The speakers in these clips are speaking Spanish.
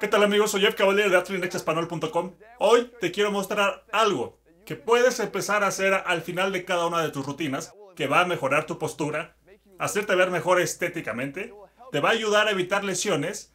¿Qué tal amigos? Soy Jeff Cavaliere de AthleanXEspañol.com. Hoy te quiero mostrar algo que puedes empezar a hacer al final de cada una de tus rutinas, que va a mejorar tu postura, hacerte ver mejor estéticamente, te va a ayudar a evitar lesiones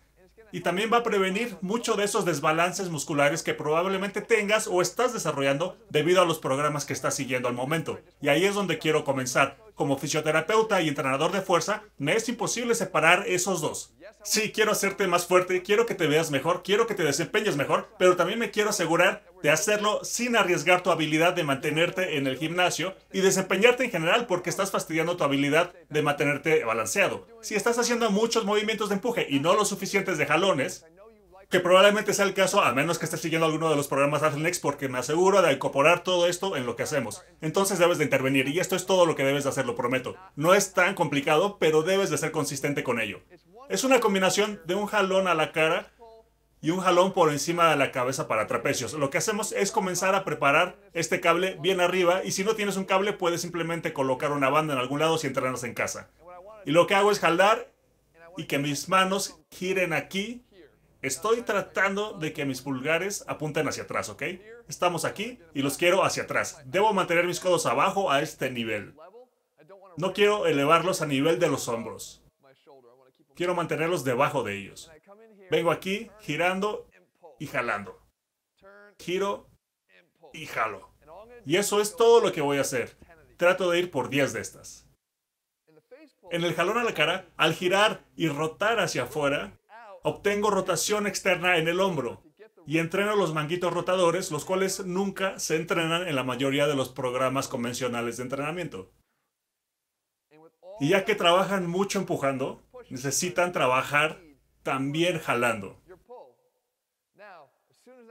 y también va a prevenir mucho de esos desbalances musculares que probablemente tengas o estás desarrollando debido a los programas que estás siguiendo al momento. Y ahí es donde quiero comenzar. Como fisioterapeuta y entrenador de fuerza, me es imposible separar esos dos. Sí, quiero hacerte más fuerte, quiero que te veas mejor, quiero que te desempeñes mejor, pero también me quiero asegurar de hacerlo sin arriesgar tu habilidad de mantenerte en el gimnasio y desempeñarte en general, porque estás fastidiando tu habilidad de mantenerte balanceado. Si estás haciendo muchos movimientos de empuje y no los suficientes de jalones, que probablemente sea el caso, a menos que estés siguiendo alguno de los programas de ATHLEAN-X, porque me aseguro de incorporar todo esto en lo que hacemos. Entonces debes de intervenir, y esto es todo lo que debes de hacer, lo prometo. No es tan complicado, pero debes de ser consistente con ello. Es una combinación de un jalón a la cara y un jalón por encima de la cabeza para trapecios. Lo que hacemos es comenzar a preparar este cable bien arriba, y si no tienes un cable, puedes simplemente colocar una banda en algún lado si entrenas en casa. Y lo que hago es jalar y que mis manos giren aquí. Estoy tratando de que mis pulgares apunten hacia atrás, ¿ok? Estamos aquí y los quiero hacia atrás. Debo mantener mis codos abajo a este nivel. No quiero elevarlos a nivel de los hombros. Quiero mantenerlos debajo de ellos. Vengo aquí girando y jalando. Giro y jalo. Y eso es todo lo que voy a hacer. Trato de ir por 10 de estas. En el jalón a la cara, al girar y rotar hacia afuera, obtengo rotación externa en el hombro y entreno los manguitos rotadores, los cuales nunca se entrenan en la mayoría de los programas convencionales de entrenamiento. Y ya que trabajan mucho empujando, necesitan trabajar también jalando.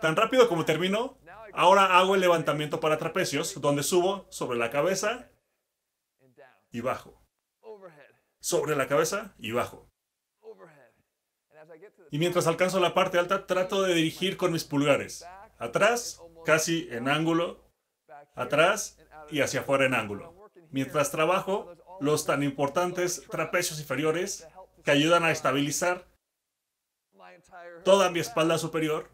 Tan rápido como termino, ahora hago el levantamiento para trapecios, donde subo sobre la cabeza y bajo. Sobre la cabeza y bajo. Y mientras alcanzo la parte alta, trato de dirigir con mis pulgares. Atrás, casi en ángulo. Atrás y hacia afuera en ángulo. Mientras trabajo los tan importantes trapecios inferiores que ayudan a estabilizar toda mi espalda superior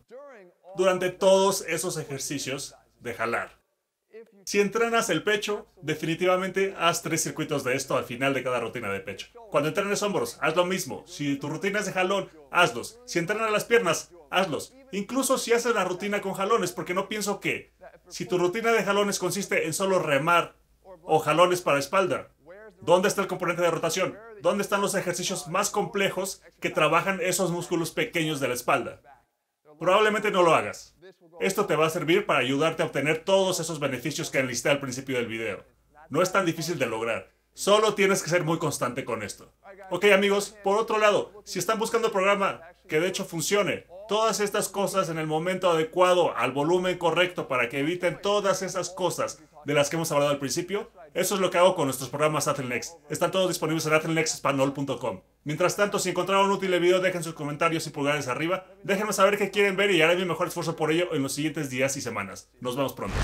durante todos esos ejercicios de jalar. Si entrenas el pecho, definitivamente haz 3 circuitos de esto al final de cada rutina de pecho. Cuando entrenes hombros, haz lo mismo. Si tu rutina es de jalón, hazlos. Si entrenas las piernas, hazlos. Incluso si haces la rutina con jalones, porque no pienso que si tu rutina de jalones consiste en solo remar o jalones para espalda, ¿dónde está el componente de rotación? ¿Dónde están los ejercicios más complejos que trabajan esos músculos pequeños de la espalda? Probablemente no lo hagas. Esto te va a servir para ayudarte a obtener todos esos beneficios que enlisté al principio del video. No es tan difícil de lograr. Solo tienes que ser muy constante con esto. Ok, amigos, por otro lado, si están buscando un programa que de hecho funcione, todas estas cosas en el momento adecuado, al volumen correcto, para que eviten todas esas cosas de las que hemos hablado al principio, eso es lo que hago con nuestros programas AthleanX. Están todos disponibles en AthleanXEspañol.com. Mientras tanto, si encontraron útil el video, dejen sus comentarios y pulgares arriba. Déjenme saber qué quieren ver y haré mi mejor esfuerzo por ello en los siguientes días y semanas. Nos vemos pronto.